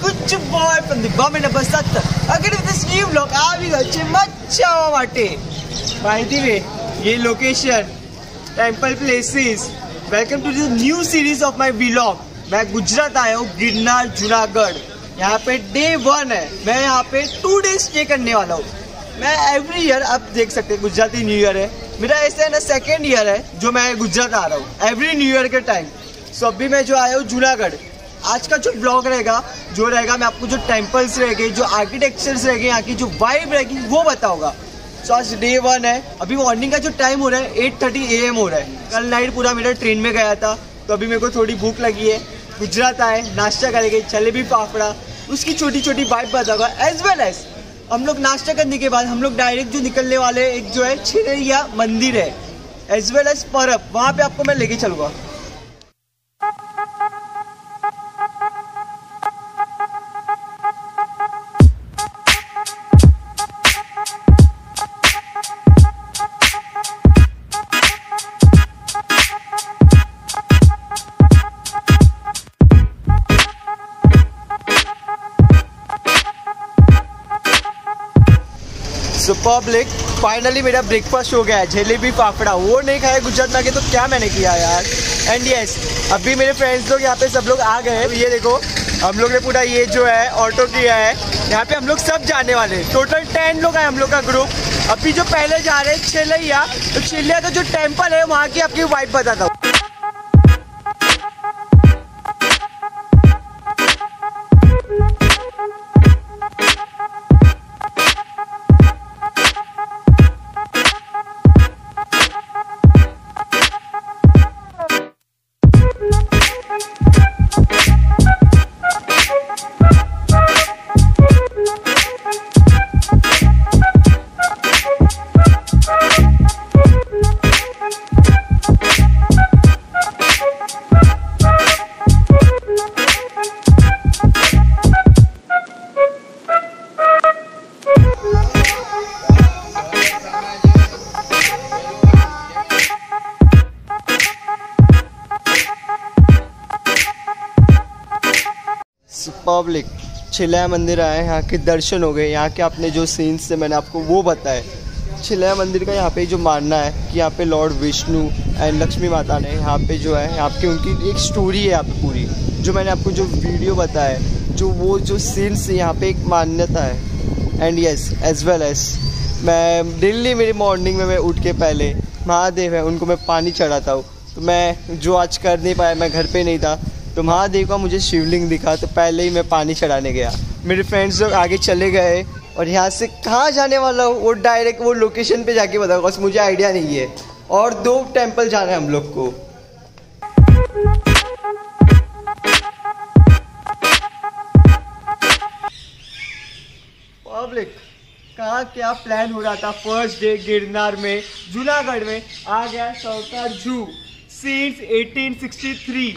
कुछ बॉय पण ये location temple places welcome to this new series of my vlog. मैं गुजरात आया हूँ, गिरनार जूनागढ़। यहाँ पे डे 1 है। मैं यहाँ पे 2 डेज स्टे करने वाला हूँ। मैं एवरी ईयर, आप देख सकते हैं गुजराती न्यू ईयर है मेरा, ऐसा है ना 2nd ईयर है जो मैं गुजरात आ रहा हूँ एवरी न्यू ईयर के टाइम। सो अभी मैं जो आया हूँ जूनागढ़, आज का जो ब्लॉग रहेगा मैं आपको जो टेम्पल्स रहेंगे, जो आर्किटेक्चर्स रहेंगे, यहाँ की जो वाइब रहेगी वो बताऊँगा। सो आज डे 1 है। अभी मॉर्निंग का जो टाइम हो रहा है 8:30 AM हो रहा है। कल नाइट पूरा मेरा ट्रेन में गया था तो अभी मेरे को थोड़ी भूख लगी है। गुजरात आए, नाश्ता करेंगे, जलेबी फाफड़ा, उसकी छोटी छोटी वाइब बताऊँगा। एज वेल एज हम लोग नाश्ता करने के बाद हम लोग डायरेक्ट जो निकलने वाले एक जो है छिरिया मंदिर है, एज वेल एज परब, वहाँ पर आपको मैं लेके चलूँगा। पब्लिक फाइनली मेरा ब्रेकफास्ट हो गया है, जलेबी फाफड़ा। वो नहीं खाया गुजरात में के तो क्या मैंने किया यार। एंड यस, अभी मेरे फ्रेंड्स लोग यहाँ पे सब लोग आ गए हैं। ये देखो हम लोग ने पूरा ये जो है ऑटो किया है। यहाँ पे हम लोग सब जाने वाले, टोटल 10 लोग हैं हम लोग का ग्रुप। अभी जो पहले जा रहे हैं शेलैया, तो शेलैया का जो टेम्पल है वहाँ की आपकी वाइब बताता हूँ। पब्लिक छिरिया मंदिर आए, यहाँ के दर्शन हो गए। यहाँ के आपने जो सीन्स थे मैंने आपको वो बताए। छिरिया मंदिर का यहाँ पे जो मानना है कि यहाँ पे लॉर्ड विष्णु एंड लक्ष्मी माता ने यहाँ पे जो है यहाँ पे उनकी एक स्टोरी है। यहाँ पे पूरी जो मैंने आपको जो वीडियो बताया है, जो वो जो सीन्स यहाँ पे एक मान्यता है। And yes, as well as मैं डेली मेरी मॉर्निंग में मैं उठ के पहले महादेव है उनको मैं पानी चढ़ाता हूँ। तो मैं जो आज कर नहीं पाया, मैं घर पर नहीं था, तो महादेव का मुझे शिवलिंग दिखा तो पहले ही मैं पानी चढ़ाने गया। मेरे फ्रेंड्स लोग आगे चले गए और यहाँ से कहाँ जाने वाला हूँ वो डायरेक्ट वो लोकेशन पे जाके बताऊँगा, बस मुझे आइडिया नहीं है। और 2 टेम्पल जाना है हम लोग को। पब्लिक कहाँ क्या प्लान हो रहा था। फर्स्ट डे गिरनार में, जूनागढ़ में आ गया सौता जू सिंस 1863।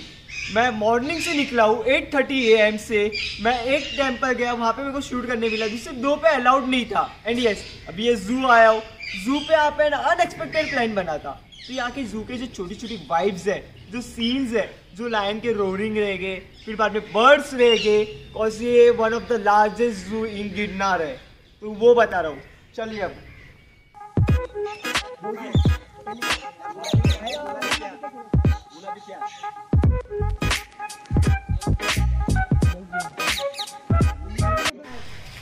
मैं मॉर्निंग से निकला हूँ 8:30 AM से। मैं एक टेम्पल गया, वहाँ पे मेरे को शूट करने मिला जिससे 2 पे अलाउड नहीं था। एंड यस, अभी ये जू आया हूँ। जू पे यहाँ पे अनएक्सपेक्टेड प्लान बना था। तो यहाँ के जू के जो छोटी छोटी वाइब्स है, जो सीन्स है, जो लायन के रोरिंग रह गए, फिर बाद में बर्ड्स रह गए, और ये 1 ऑफ द लार्जेस्ट जू इन गिरनार है, तो वो बता रहा हूँ। चलिए अब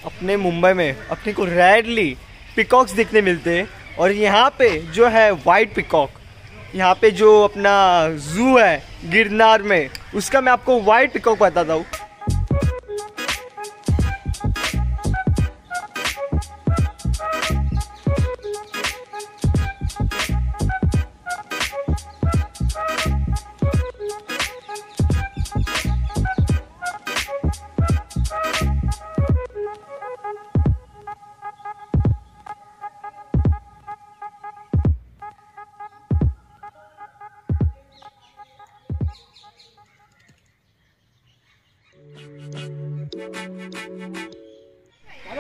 अपने मुंबई में अपने को रेयरली पिकॉक्स देखने मिलते हैं, और यहाँ पे जो है वाइट पिकॉक, यहाँ पे जो अपना जू है गिरनार में उसका मैं आपको वाइट पिकॉक बताता हूँ।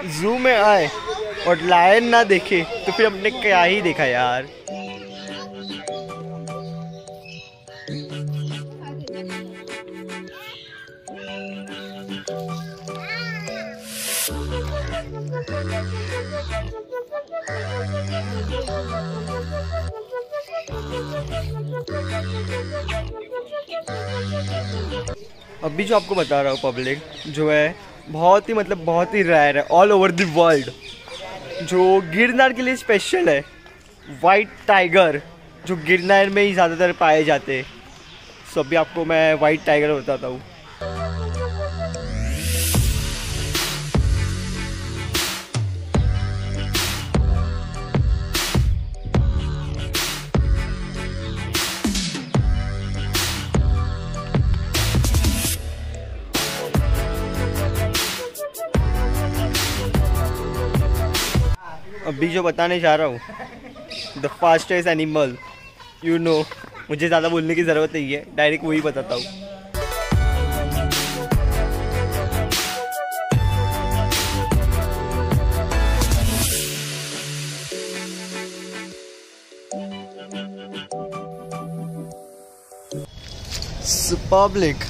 जू में आए और लायन ना देखे तो फिर हमने क्या ही देखा यार। अभी जो आपको बता रहा हूँ पब्लिक जो है बहुत ही मतलब बहुत ही रेयर है ऑल ओवर द वर्ल्ड, जो गिरनार के लिए स्पेशल है। वाइट टाइगर जो गिरनार में ही ज़्यादातर पाए जाते हैं। सो अभी आपको मैं वाइट टाइगर बताता हूँ। अभी जो बताने जा रहा हूँ the fastest animal, you know मुझे ज़्यादा बोलने की ज़रूरत नहीं है, डायरेक्ट वही बताता हूँ। पब्लिक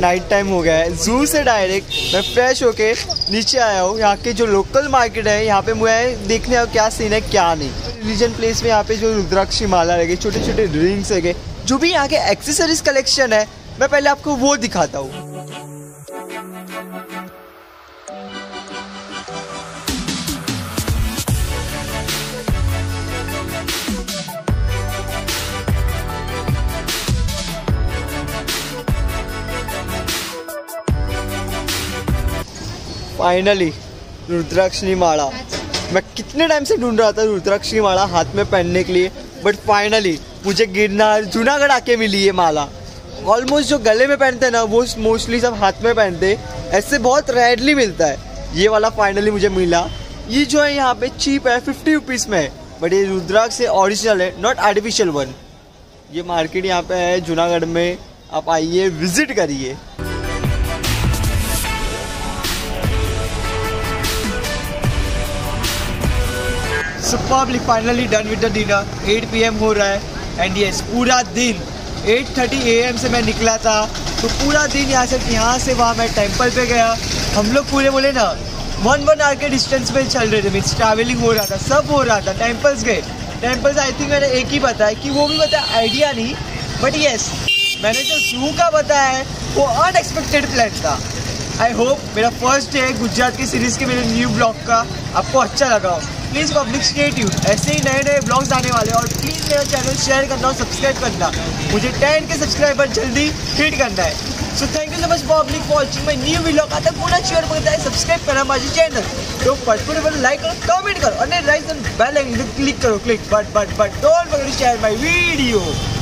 नाइट टाइम हो गया है, जू से डायरेक्ट मैं फ्रेश होके नीचे आया हूँ। यहाँ के जो लोकल मार्केट है यहाँ पे मुझे देखने आओ क्या सीन है क्या नहीं। रिलीजन प्लेस में यहाँ पे जो रुद्राक्ष माला लगे, छोटे छोटे रिंग्स लगे, जो भी यहाँ के एक्सेसरीज कलेक्शन है मैं पहले आपको वो दिखाता हूँ। फाइनली रुद्राक्ष की माला, मैं कितने टाइम से ढूंढ रहा था रुद्राक्ष की माला हाथ में पहनने के लिए, बट फाइनली मुझे गिरनार जूनागढ़ आके मिली ये माला। ऑलमोस्ट जो गले में पहनते हैं ना वो मोस्टली सब हाथ में पहनते, ऐसे बहुत रेयरली मिलता है। ये वाला फाइनली मुझे मिला। ये जो है यहाँ पे चीप है, 50 रुपीज़ में है, बट ये रुद्राक्ष से ऑरिजिनल है, नॉट आर्टिफिशियल वन। ये मार्केट यहाँ पर है जूनागढ़ में, आप आइए विजिट करिए। Superbly finally done with the dinner. 8 PM हो रहा है एंड यस पूरा दिन 8:30 AM से मैं निकला था तो पूरा दिन यहाँ से वहाँ मैं टेंपल पे गया। हम लोग पूरे बोले ना 1-1 आवर के डिस्टेंस पे चल रहे थे, मीन्स ट्रैवलिंग हो रहा था, सब हो रहा था। टेंपल्स गए, टेंपल्स आई थिंक मैंने एक ही बताया कि वो भी बताया आइडिया नहीं, बट येस मैंने जो जू का बताया है वो अनएक्सपेक्टेड प्लान था। आई होप मेरा फर्स्ट डे गुजरात की सीरीज़ के मेरे न्यू ब्लॉग का आपको अच्छा लगा हो। प्लीज़ पब्लिक स्टे ट्यून्ड, ऐसे ही नए नए ब्लॉग्स आने वाले हैं और प्लीज़ मेरा चैनल शेयर करना और सब्सक्राइब करना। मुझे 10 के सब्सक्राइबर जल्दी हिट करना है। So thank you so much public for watching my new vlog. आता पूरा शेयर करता है, सब्सक्राइब करना माझी चैनल तो फटफट लाइक करो, कमेंट करो और right and bell icon click करो, click but don't forget to share my video.